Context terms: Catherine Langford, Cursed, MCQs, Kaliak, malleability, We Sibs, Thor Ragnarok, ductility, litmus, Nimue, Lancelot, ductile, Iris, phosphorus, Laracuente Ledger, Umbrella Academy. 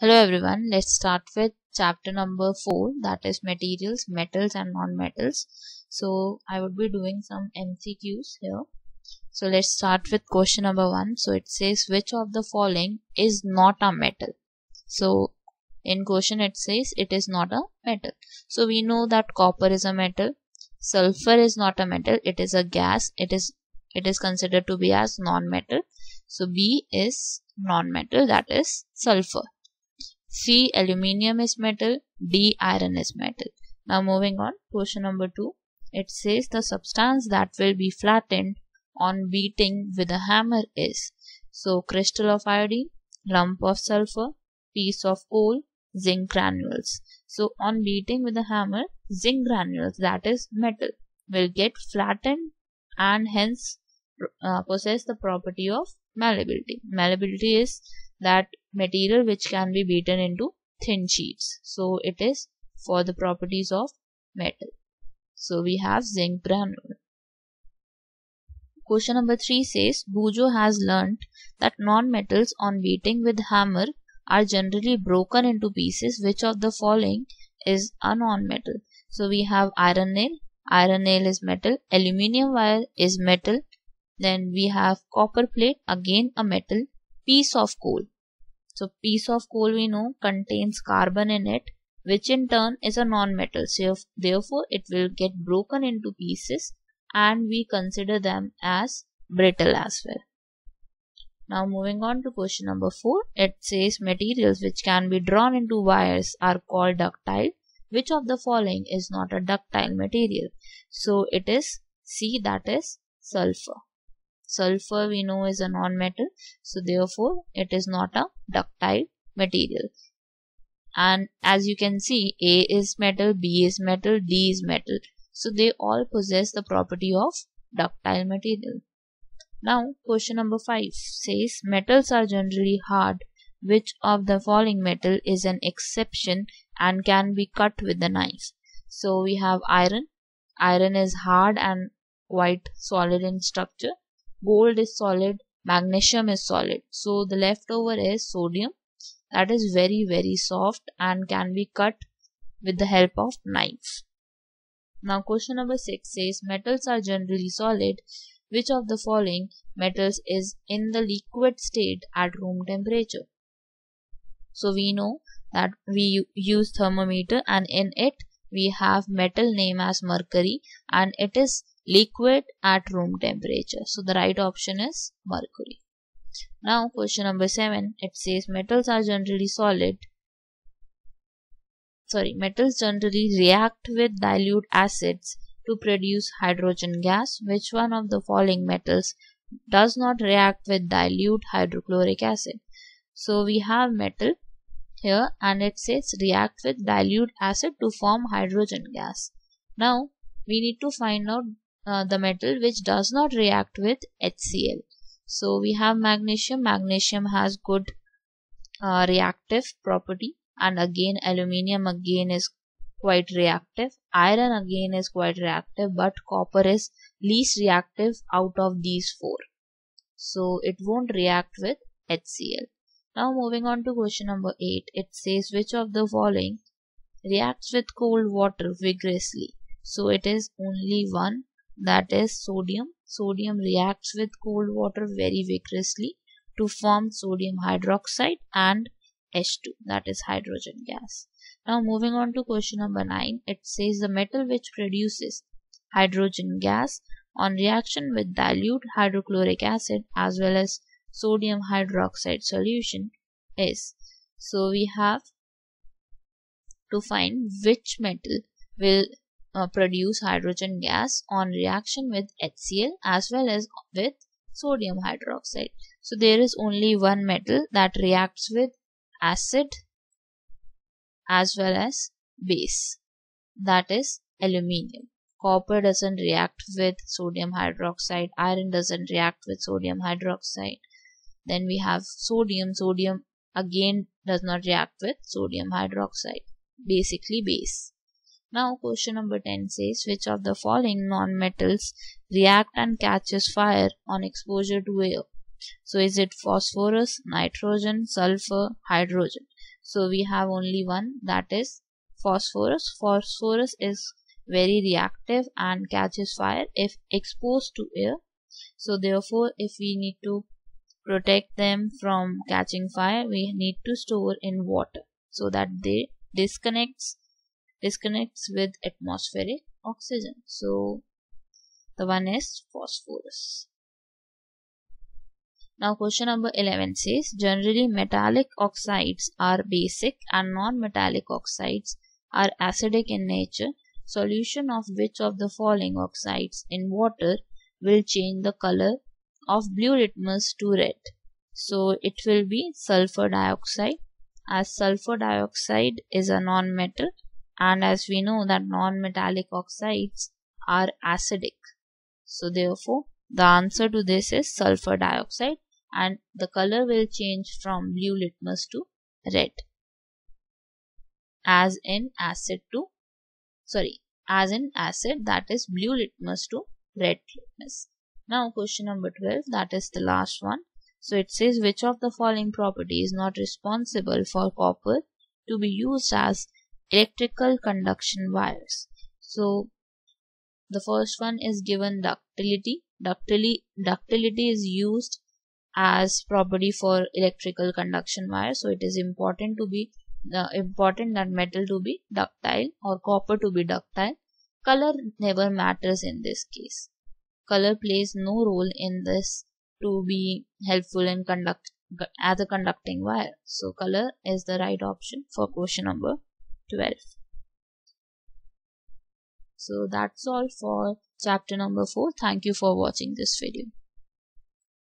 Hello everyone, let's start with chapter number 4, that is materials, metals and non-metals. So I would be doing some MCQs here. So let's start with question number 1. So it says which of the following is not a metal? So in question it says it is not a metal. So we know that copper is a metal, sulfur is not a metal, it is a gas, it is considered to be as non-metal. So B is non-metal, that is sulfur. C, aluminium is metal. D, iron is metal. Now moving on, question number 2. It says the substance that will be flattened on beating with a hammer is. So crystal of iodine, lump of sulfur, piece of coal, zinc granules. So on beating with a hammer, zinc granules, that is metal, will get flattened and hence possess the property of malleability. Malleability is that material which can be beaten into thin sheets. So it is for the properties of metal. So we have zinc granule. Question number 3 says Bujo has learnt that non-metals on beating with hammer are generally broken into pieces. Which of the following is a non-metal? So we have iron nail. Iron nail is metal. Aluminium wire is metal. Then we have copper plate, again a metal. Piece of coal. So piece of coal we know contains carbon in it, which in turn is a non-metal. So therefore it will get broken into pieces and we consider them as brittle as well. Now moving on to question number 4. It says materials which can be drawn into wires are called ductile. Which of the following is not a ductile material? So it is C, that is sulfur. Sulfur we know is a non-metal, so therefore it is not a ductile material. And as you can see, A is metal, B is metal, D is metal. So they all possess the property of ductile material. Now question number 5 says metals are generally hard. Which of the following metal is an exception and can be cut with the knife? So we have iron. Iron is hard and quite solid in structure. Gold is solid, magnesium is solid. So the leftover is sodium, that is very, very soft and can be cut with the help of knife. Now question number 6 says metals are generally solid. Which of the following metals is in the liquid state at room temperature? So we know that we use thermometer and in it we have metal name as mercury and it is liquid at room temperature. So the right option is mercury. Now question number 7. It says metals generally react with dilute acids to produce hydrogen gas. Which one of the following metals does not react with dilute hydrochloric acid? So we have metal here and it says react with dilute acid to form hydrogen gas. Now we need to find out the metal which does not react with HCl. So we have magnesium. Magnesium has good reactive property, and again aluminium again is quite reactive. Iron again is quite reactive, but copper is least reactive out of these 4. So it won't react with HCl. Now moving on to question number 8. It says which of the following reacts with cold water vigorously? So it is only one, that is sodium. Sodium reacts with cold water very vigorously to form sodium hydroxide and H2, that is hydrogen gas. Now moving on to question number 9. It says the metal which produces hydrogen gas on reaction with dilute hydrochloric acid as well as sodium hydroxide solution is. So we have to find which metal will produce hydrogen gas on reaction with HCl as well as with sodium hydroxide. So there is only one metal that reacts with acid as well as base, that is aluminium. Copper doesn't react with sodium hydroxide, iron doesn't react with sodium hydroxide. Then we have sodium. Sodium again does not react with sodium hydroxide, basically base. Now question number 10 says which of the following non-metals react and catches fire on exposure to air? So is it phosphorus, nitrogen, sulfur, hydrogen? So we have only one, that is phosphorus. Phosphorus is very reactive and catches fire if exposed to air. So therefore, if we need to protect them from catching fire, we need to store in water so that they disconnects with atmospheric oxygen. So the one is phosphorus. Now question number 11 says, generally metallic oxides are basic and non-metallic oxides are acidic in nature. Solution of which of the following oxides in water will change the color of blue litmus to red? So it will be sulfur dioxide, as sulfur dioxide is a non-metal, and as we know that non-metallic oxides are acidic. So therefore, the answer to this is sulfur dioxide, and the color will change from blue litmus to red, as in acid, that is blue litmus to red litmus. Now question number 12, that is the last one. So it says, which of the following property is not responsible for copper to be used as electrical conduction wires? So the first one is given, ductility. Ductility is used as property for electrical conduction wires. So it is important to be that metal to be ductile or copper to be ductile. Color never matters in this case. Color plays no role in this to be helpful in conducting wire. So color is the right option for question number 12. So that's all for chapter number 4. Thank you for watching this video.